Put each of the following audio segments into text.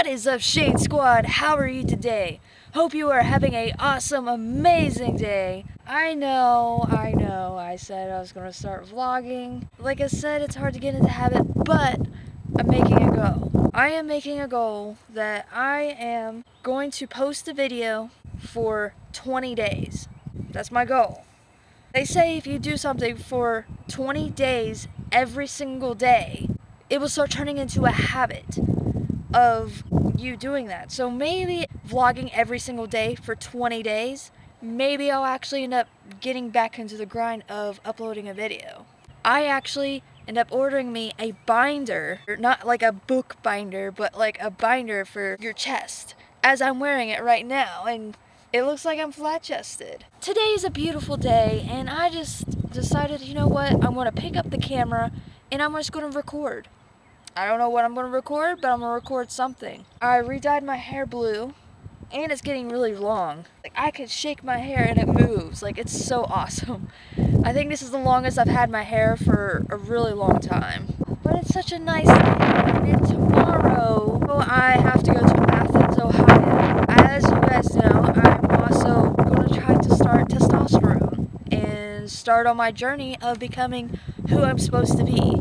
What is up, Shade Squad? How are you today? Hope you are having an awesome, amazing day. I know, I said I was gonna start vlogging. Like I said, it's hard to get into habit, but I'm making a goal. I am making a goal that I am going to post a video for 20 days. That's my goal. They say if you do something for 20 days every single day, it will start turning into a habit of you doing that. So maybe vlogging every single day for 20 days, maybe I'll actually end up getting back into the grind of uploading a video. I actually end up ordering me a binder, not like a book binder, but like a binder for your chest, as I'm wearing it right now, and it looks like I'm flat-chested. Today is a beautiful day, and I just decided, you know what, I'm gonna pick up the camera and I'm just gonna record. I don't know what I'm gonna record, but I'm gonna record something. I re-dyed my hair blue, and it's getting really long. Like, I could shake my hair and it moves. Like, it's so awesome. I think this is the longest I've had my hair for a really long time. But it's such a nice day. And then tomorrow, I have to go to Athens, Ohio. As you guys know, I'm also gonna try to start testosterone and start on my journey of becoming who I'm supposed to be.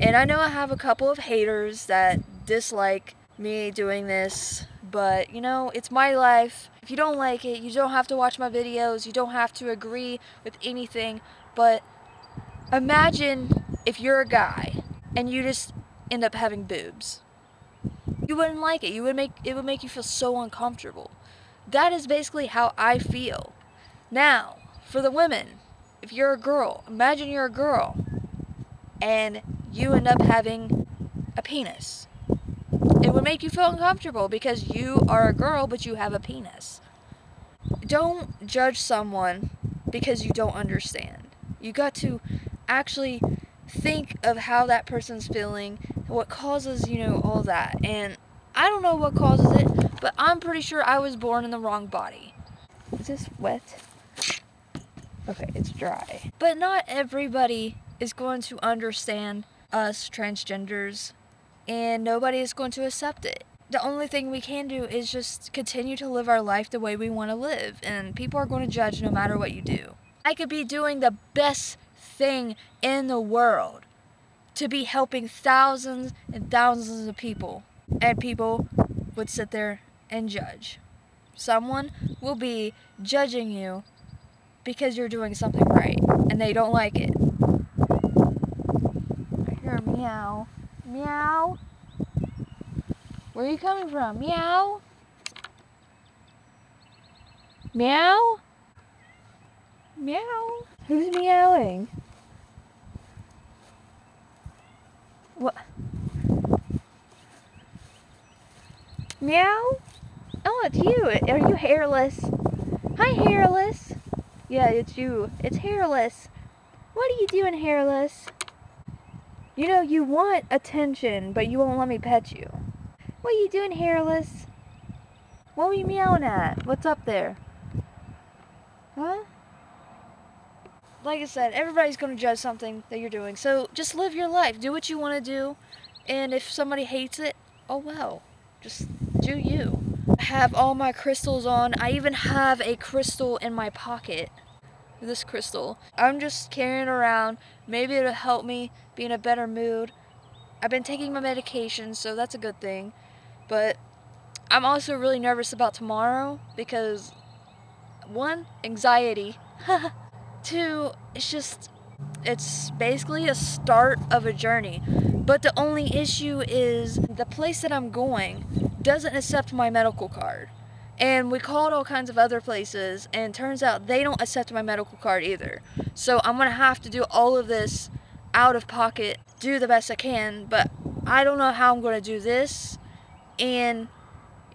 And I know I have a couple of haters that dislike me doing this, but you know, it's my life. If you don't like it, you don't have to watch my videos, you don't have to agree with anything, but imagine if you're a guy and you just end up having boobs. You wouldn't like it. It would make you feel so uncomfortable. That is basically how I feel. Now, for the women, if you're a girl, imagine you're a girl and you end up having a penis. It would make you feel uncomfortable because you are a girl, but you have a penis. Don't judge someone because you don't understand. You got to actually think of how that person's feeling, what causes, you know, all that. And I don't know what causes it, but I'm pretty sure I was born in the wrong body. Is this wet? Okay, it's dry. But not everybody is going to understand us transgenders, and nobody is going to accept it. The only thing we can do is just continue to live our life the way we want to live, and people are going to judge no matter what you do. I could be doing the best thing in the world to be helping thousands and thousands of people, and people would sit there and judge. Someone will be judging you because you're doing something right and they don't like it. Meow. Meow. Where are you coming from? Meow. Meow. Meow. Who's meowing? What? Meow? Oh, it's you. Are you hairless? Hi, hairless. Yeah, it's you. It's hairless. What are you doing, hairless? You know, you want attention, but you won't let me pet you. What are you doing, hairless? What were you meowing at? What's up there? Huh? Like I said, everybody's going to judge something that you're doing, so just live your life. Do what you want to do, and if somebody hates it, oh well. Just do you. I have all my crystals on. I even have a crystal in my pocket. This crystal. I'm just carrying around. Maybe it'll help me be in a better mood. I've been taking my medication, so that's a good thing. But I'm also really nervous about tomorrow because, one, anxiety. Two, it's basically a start of a journey. But the only issue is the place that I'm going doesn't accept my medical card. And we called all kinds of other places, and turns out they don't accept my medical card either. So I'm gonna have to do all of this out of pocket, do the best I can, but I don't know how I'm gonna do this. And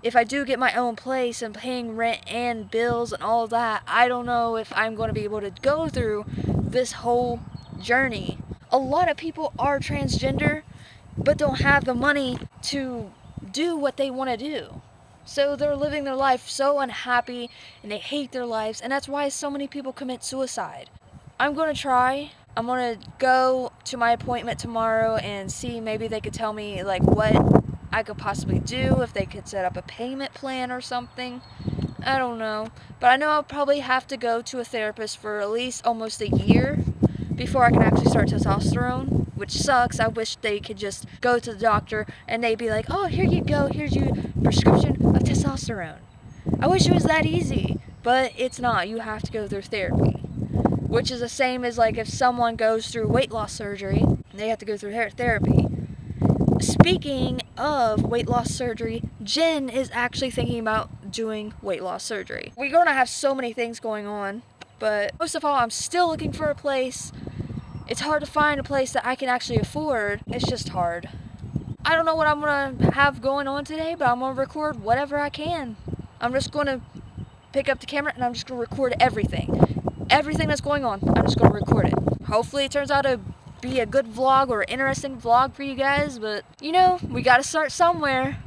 if I do get my own place and paying rent and bills and all that, I don't know if I'm gonna be able to go through this whole journey. A lot of people are transgender, but don't have the money to do what they wanna do. So they're living their life so unhappy, and they hate their lives, and that's why so many people commit suicide. I'm gonna try. I'm gonna go to my appointment tomorrow and see, maybe they could tell me like what I could possibly do, if they could set up a payment plan or something. I don't know. But I know I'll probably have to go to a therapist for at least almost a year before I can actually start testosterone, which sucks. I wish they could just go to the doctor and they'd be like, oh, here you go, here's your prescription of testosterone. I wish it was that easy, but it's not. You have to go through therapy, which is the same as like if someone goes through weight loss surgery, they have to go through hair therapy. Speaking of weight loss surgery, Jen is actually thinking about doing weight loss surgery. We're gonna have so many things going on, but most of all, I'm still looking for a place. It's hard to find a place that I can actually afford. It's just hard. I don't know what I'm gonna have going on today, but I'm gonna record whatever I can. I'm just gonna pick up the camera and I'm just gonna record everything. Everything that's going on, I'm just gonna record it. Hopefully it turns out to be a good vlog or an interesting vlog for you guys, but you know, we gotta start somewhere.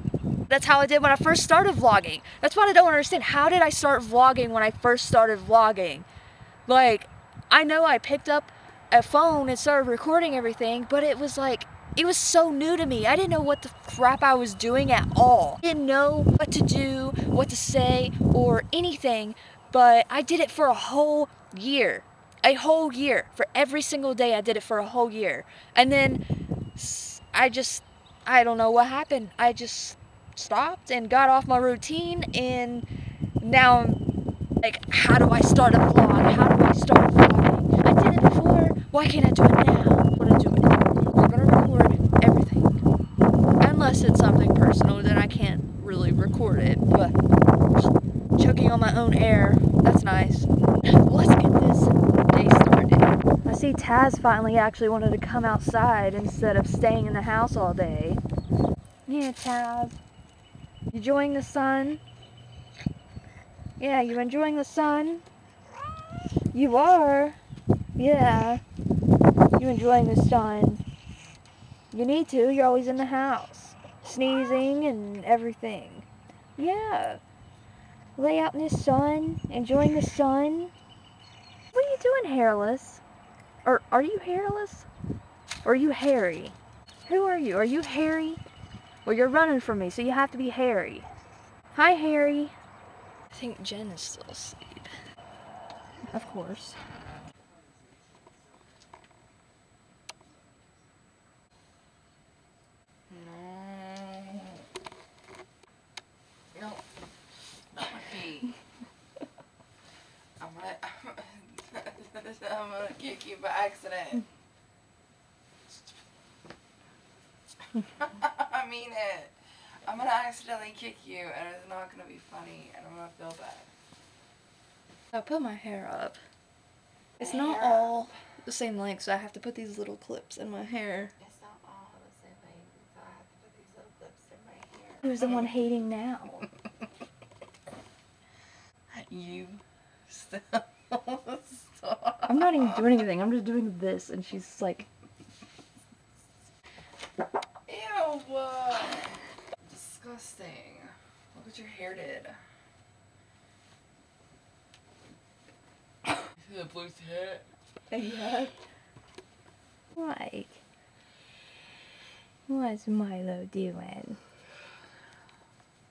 That's how I did when I first started vlogging. That's what I don't understand. How did I start vlogging when I first started vlogging? Like, I know I picked up a phone and started recording everything, but it was like, it was so new to me. I didn't know what the crap I was doing at all. I didn't know what to do, what to say, or anything, but I did it for a whole year. A whole year. For every single day, I did it for a whole year. And then I don't know what happened. I just stopped and got off my routine, and now I'm like, how do I start a vlog? How do I start vlogging? I did it before. Why can't I do it now? What do I do? Unless it's something personal, then I can't really record it, but choking on my own air, that's nice. Let's get this day started. I see Taz finally actually wanted to come outside instead of staying in the house all day. Yeah, Taz. You enjoying the sun? Yeah, you enjoying the sun? You are? Yeah. You enjoying the sun? You need to, you're always in the house. Sneezing and everything. Yeah. Lay out in the sun, enjoying the sun. What are you doing, hairless? Or are you hairless? Or are you hairy? Who are you? Are you hairy? Well, you're running from me, so you have to be hairy. Hi, Harry. I think Jen is still asleep. Of course. I'm gonna kick you by accident. I mean it. I'm gonna accidentally kick you, and it's not gonna be funny, and I'm gonna feel bad. I put my hair up. It's not all the same length, so I have to put these little clips in my hair. It's not all the same length, so I have to put these little clips in my hair. Who's the one hating now? You still. I'm not even doing anything, I'm just doing this, and she's like... Ew! Disgusting. Look what your hair did. You see that blue tit? Yeah. Like... What's Milo doing?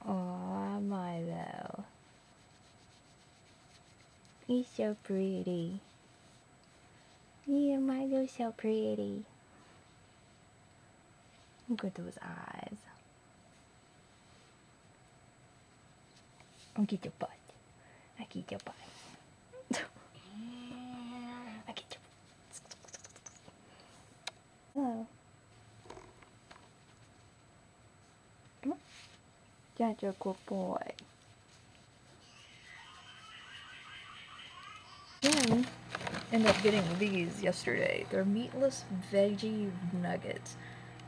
Aw, Milo. He's so pretty. Yeah, Milo's so pretty. Look at those eyes. I'll get your butt. I get your butt. I get your butt. Hello. Come on. That's a good boy. Then, ended up getting these yesterday. They're meatless veggie nuggets.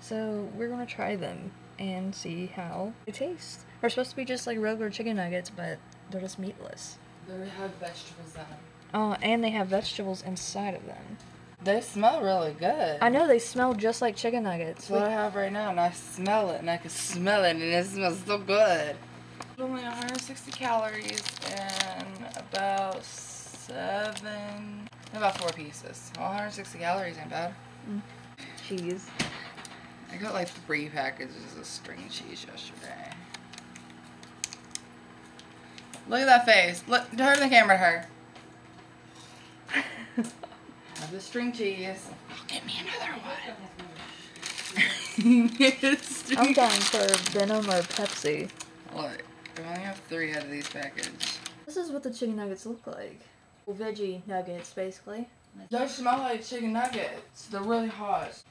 So we're gonna try them and see how they taste. They're supposed to be just like regular chicken nuggets, but they're just meatless. They have vegetables in them. Oh, and they have vegetables inside of them. They smell really good. I know, they smell just like chicken nuggets. That's what I have right now, and I smell it, and I can smell it, and it smells so good. Only 160 calories and about 7, about 4 pieces. 160 calories ain't bad. Cheese. I got like 3 packages of string cheese yesterday. Look at that face. Look, turn the camera to her. Have the string cheese. I'll get me another one. I'm dying for Venom or Pepsi. Look, I only have 3 out of these packages. This is what the chicken nuggets look like. Well, veggie nuggets, basically. They smell like chicken nuggets. They're really hot.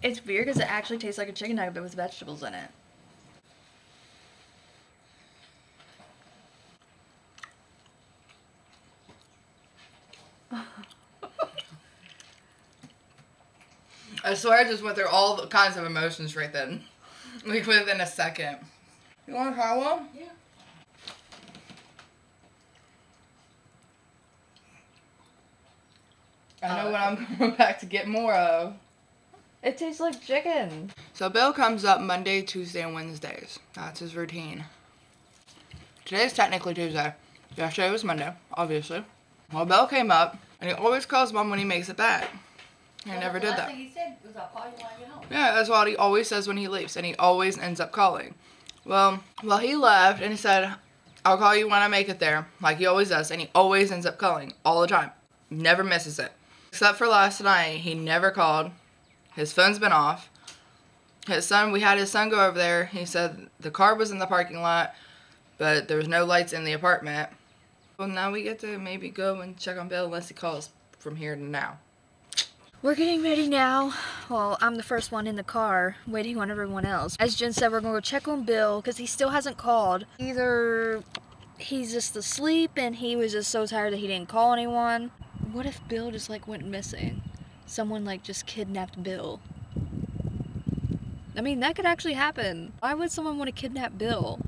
It's weird because it actually tastes like a chicken nugget but with vegetables in it. I swear I just went through all kinds of emotions right then. Like within a second. You want to try one? Yeah. I know what I'm going back to get more of. It tastes like chicken. So Bill comes up Monday, Tuesday, and Wednesdays. That's his routine. Today's technically Tuesday. Yesterday was Monday, obviously. Well, Bill came up, and he always calls Mom when he makes it back. I never did that. He said was, I'll call you when I get home. Yeah, that's what he always says when he leaves, and he always ends up calling. Well, he left, and he said, I'll call you when I make it there, like he always does, and he always ends up calling all the time. Never misses it. Except for last night, he never called. His phone's been off. His son, we had his son go over there. He said the car was in the parking lot, but there was no lights in the apartment. Well, now we get to maybe go and check on Bill unless he calls from here to now. We're getting ready now. Well, I'm the first one in the car, waiting on everyone else. As Jen said, we're gonna go check on Bill because he still hasn't called. Either he's just asleep and he was just so tired that he didn't call anyone. What if Bill just like went missing? Someone like just kidnapped Bill. I mean, that could actually happen. Why would someone want to kidnap Bill?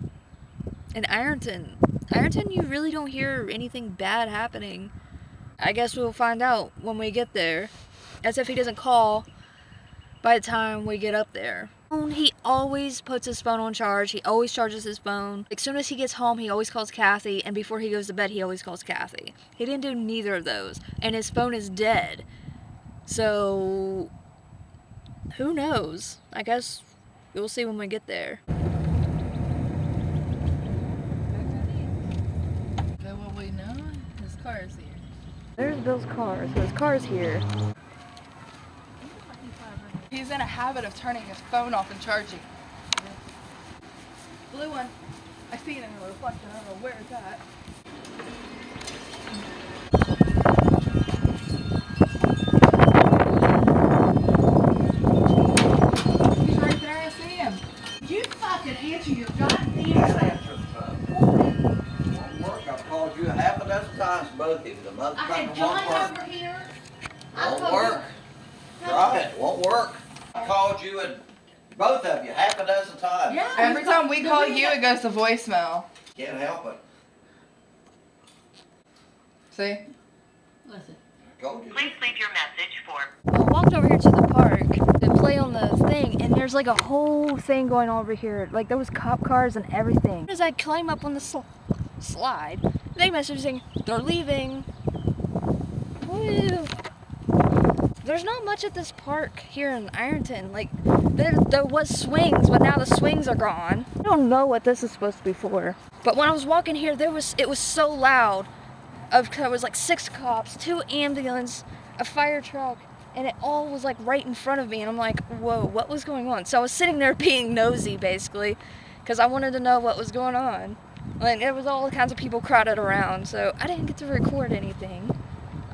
In Ironton. Ironton, you really don't hear anything bad happening. I guess we'll find out when we get there. As if he doesn't call by the time we get up there. He always puts his phone on charge. He always charges his phone. As soon as he gets home, he always calls Kathy. And before he goes to bed, he always calls Kathy. He didn't do neither of those. And his phone is dead. So, who knows? I guess we'll see when we get there. But what we know, his car is here. There's Bill's car, so his car's here. He's in a habit of turning his phone off and charging. Blue one. I see it in the reflection, I don't know where it's at. Every time we call you, it goes to voicemail. Can't help it. See? Listen. Please leave your message for... Well, I walked over here to the park to play on the thing, and there's like a whole thing going on over here. Like, there was cop cars and everything. As I climb up on the slide, they messaged saying, they're leaving. Woo. There's not much at this park here in Ironton. Like, there was swings, but now the swings are gone. I don't know what this is supposed to be for. But when I was walking here, it was so loud. There was like 6 cops, 2 ambulance, a fire truck, and it all was like right in front of me. And I'm like, whoa, what was going on? So I was sitting there being nosy, basically, because I wanted to know what was going on. And there was all kinds of people crowded around, so I didn't get to record anything.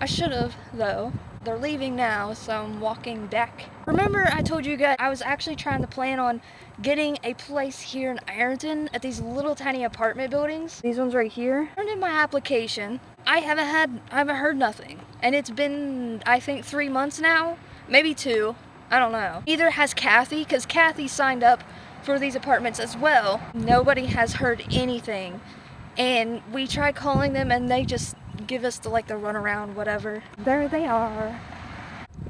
I should have, though. They're leaving now, so I'm walking back. Remember I told you guys I was actually trying to plan on getting a place here in Ironton at these little tiny apartment buildings. These ones right here. I turned in my application. I haven't heard nothing. And it's been, I think, 3 months now, maybe 2, I don't know. Either has Kathy, because Kathy signed up for these apartments as well. Nobody has heard anything. And we tried calling them and they just give us the, like, the runaround, whatever. There they are.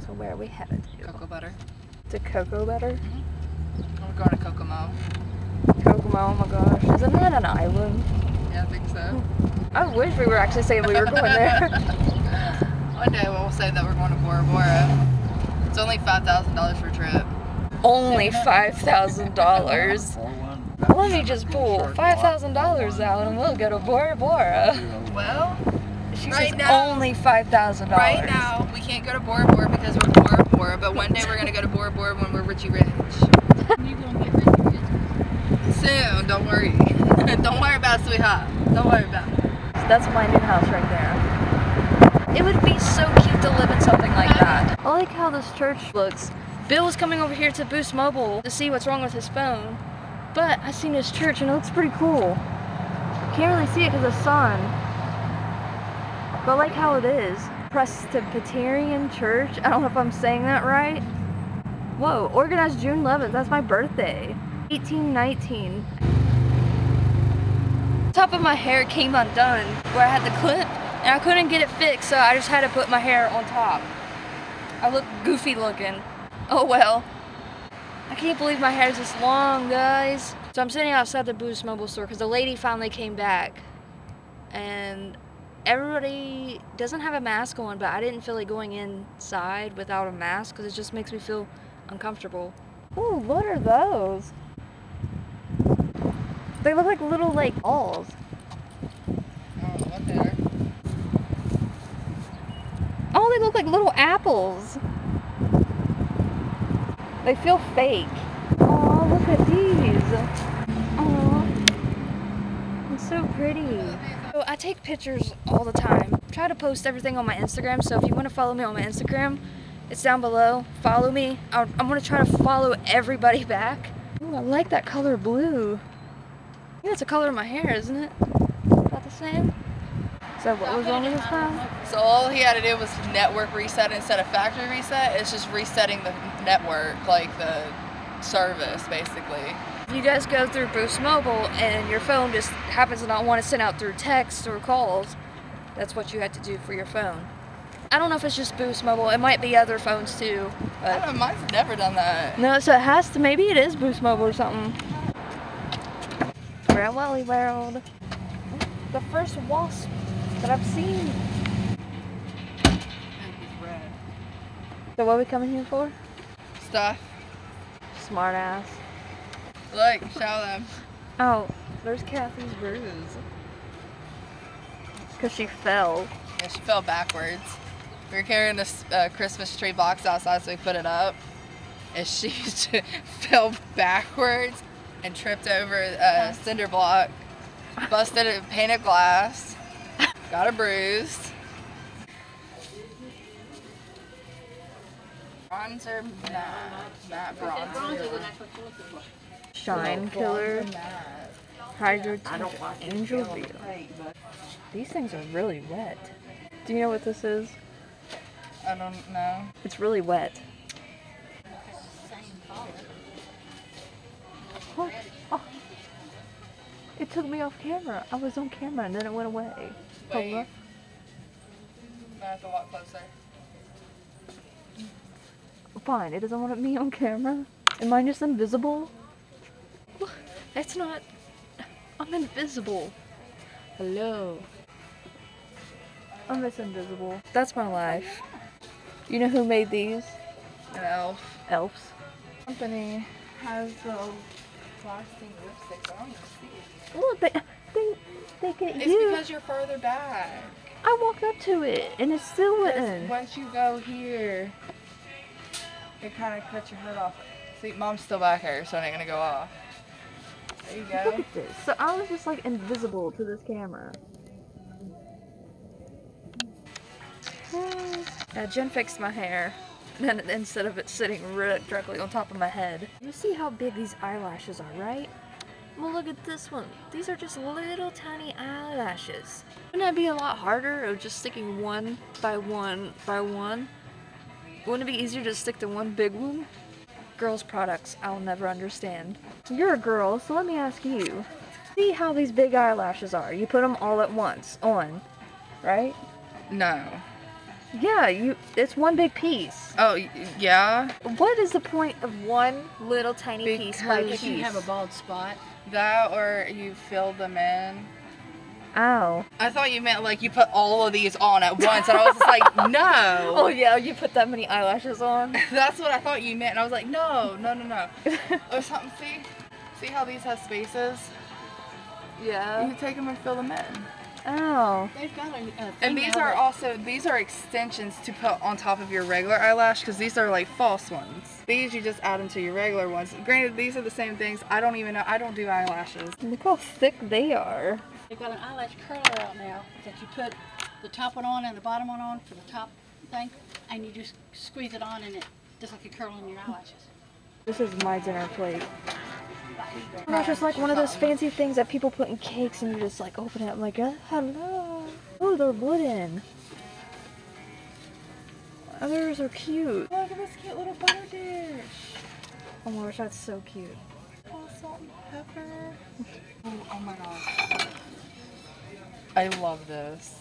So where are we headed to? Cocoa butter. To cocoa butter? Mm-hmm. We're going to Kokomo. Kokomo, oh my gosh. Isn't that an island? Yeah, I think so. I wish we were actually saying we were going there. One day we'll say that we're going to Bora Bora. It's only $5,000 for a trip. Only $5,000? Let me just pull $5,000 out and we'll go to Bora Bora. Well, she right says now, only $5,000. Right now, we can't go to Bora Bora because we're Bora Bora, but one day we're going to go to Bora Bora when we're Richie Rich. You're going to get Richie Rich? Soon, don't worry. Don't worry about it, sweetheart. Don't worry about it. That's my new house right there. It would be so cute to live in something like that. I like how this church looks. Bill was coming over here to Boost Mobile to see what's wrong with his phone, but I seen his church and it looks pretty cool. Can't really see it because of the sun, but I like how it is. Presbyterian Church. I don't know if I'm saying that right. Whoa, organized June 11th. That's my birthday. 1819. Top of my hair came undone where I had the clip and I couldn't get it fixed, so I just had to put my hair on top. I look goofy looking. Oh well. I can't believe my hair is this long, guys. So I'm sitting outside the Boost Mobile store because the lady finally came back and everybody doesn't have a mask on, but I didn't feel like going inside without a mask because it just makes me feel uncomfortable. Ooh, what are those? They look like little, like, balls. I don't know what they are. Oh, they look like little apples. They feel fake. Oh, look at these. Oh, it's so pretty. So I take pictures all the time. I try to post everything on my Instagram, so if you want to follow me on my Instagram, it's down below. Follow me. I'm going to try to follow everybody back. Ooh, I like that color blue. Yeah, it's the color of my hair, isn't it? About the same? So what was wrong with this time? So all he had to do was network reset instead of factory reset. It's just resetting the network, like the service, basically. You guys go through Boost Mobile and your phone just happens to not want to send out through text or calls. That's what you had to do for your phone. I don't know if it's just Boost Mobile. It might be other phones too. But I don't know, mine's never done that. No, so it has to, maybe it is Boost Mobile or something. We're at Wally World. The first wasp that I've seen. So what are we coming here for? Stuff. Smart ass. Look, show them. Oh, there's Kathy's bruise. Because she fell. Yeah, she fell backwards. We were carrying this Christmas tree box outside, so we put it up. And she fell backwards and tripped over a cinder block, busted a pane of glass, got a bruise. Bronzer, matte bronzer. Shine Killer, Hydrotint, Angel View. These things are really wet. Do you know what this is? I don't know. It's really wet. Oh, oh. It took me off camera. I was on camera and then it went away. Wait. Hold up. I have to walk closer. Fine, it doesn't want me on camera. Am I just invisible? That's not... I'm invisible. Hello. I'm just invisible. That's my life. You know who made these? An elf. Elves. Company has the... Plastic lipstick on your seat. Look, they get it's you. It's because you're further back. I walked up to it and it still wouldn't. Once you go here, it kind of cuts your head off. See, Mom's still back here, so it ain't gonna go off. There you go. Look at this. So I was just like invisible to this camera. Jen fixed my hair. Then instead of it sitting directly on top of my head. You see how big these eyelashes are, right? Well, look at this one. These are just little tiny eyelashes. Wouldn't that be a lot harder of just sticking one by one by one? Wouldn't it be easier to stick to one big one? Girls' products, I'll never understand. You're a girl, so let me ask you. See how these big eyelashes are? You put them all at once on, right? No. Yeah, it's one big piece. Oh, yeah? What is the point of one little tiny piece by piece? Because you have a bald spot. That or you fill them in. Oh. I thought you meant like you put all of these on at once, and I was just like, no. Oh yeah, you put that many eyelashes on? That's what I thought you meant, and I was like, no. Or something, see how these have spaces? Yeah. You can take them and fill them in. Oh. They've got a thing. And these are also, these are extensions to put on top of your regular eyelash, because these are like false ones. These you just add them to your regular ones. Granted, these are the same things. I don't even know. I don't do eyelashes. Look how thick they are. They've got an eyelash curler out now that you put the top one on and the bottom one on for the top thing, and you just squeeze it on, and it just like you're curling your eyelashes. This is my dinner plate. It's just like one of those fancy things that people put in cakes, and you just like open it. I'm like, hello. Oh, they're wooden. Others are cute. Look at this cute little butter dish. Oh my gosh, that's so cute. Oh, salt and pepper. Oh my gosh. I love this.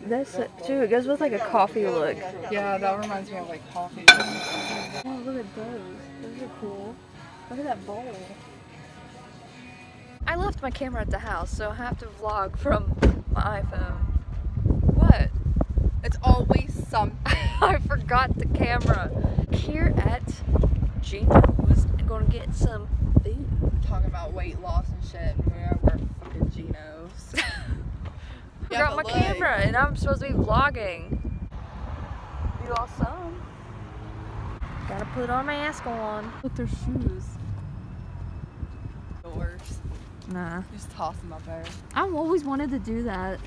This too. It goes with like a coffee look. Yeah, that reminds me of like coffee. Oh, look at those. Those are cool. Look at that bowl. I left my camera at the house, so I have to vlog from my iPhone. What? It's always something. I forgot the camera. Here at Geno's, I'm gonna get some food. Talking about weight loss and shit, and we're fucking Geno's. Forgot my camera, and I'm supposed to be vlogging. You lost some. Gotta put on my asshole on. Look, their shoes. The worst. Nah. Just toss them up there. I've always wanted to do that.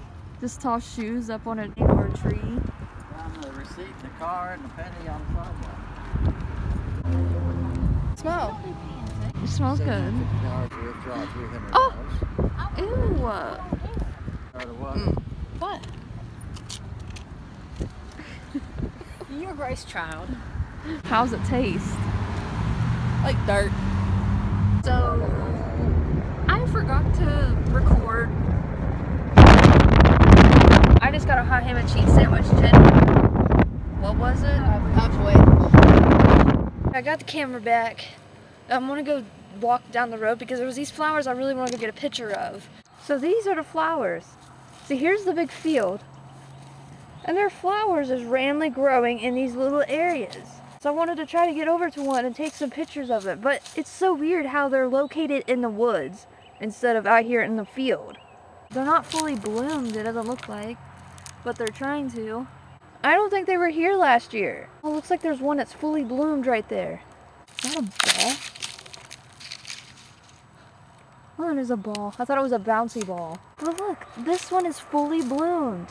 Just toss shoes up on an indoor tree. Down the receipt, the car, and the penny on the sidewalk. Smell. It smells good. Oh! Ew! Mm. What? You're a Grace child. How's it taste? Like dirt. So, I forgot to record. I just got a hot ham and cheese sandwich. What was it? Halfway. I got the camera back. I'm gonna go walk down the road because there was these flowers I really wanted to get a picture of. So these are the flowers. See, here's the big field. And their flowers is randomly growing in these little areas. So I wanted to try to get over to one and take some pictures of it, but it's so weird how they're located in the woods instead of out here in the field. They're not fully bloomed, it doesn't look like, but they're trying to. I don't think they were here last year. Oh, looks like there's one that's fully bloomed right there. Is that a ball? Oh, it is a ball. I thought it was a bouncy ball. But look, this one is fully bloomed.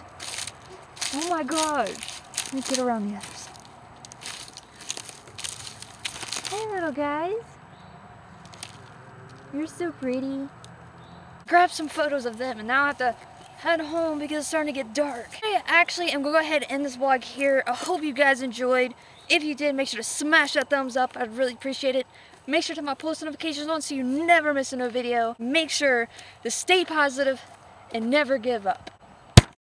Oh my god. Let me get around the other side. Hey little guys. You're so pretty. Grab some photos of them, and now I have to head home because it's starting to get dark. I actually am going to go ahead and end this vlog here. I hope you guys enjoyed. If you did, make sure to smash that thumbs up. I'd really appreciate it. Make sure to have my post notifications on so you never miss a new video. Make sure to stay positive and never give up.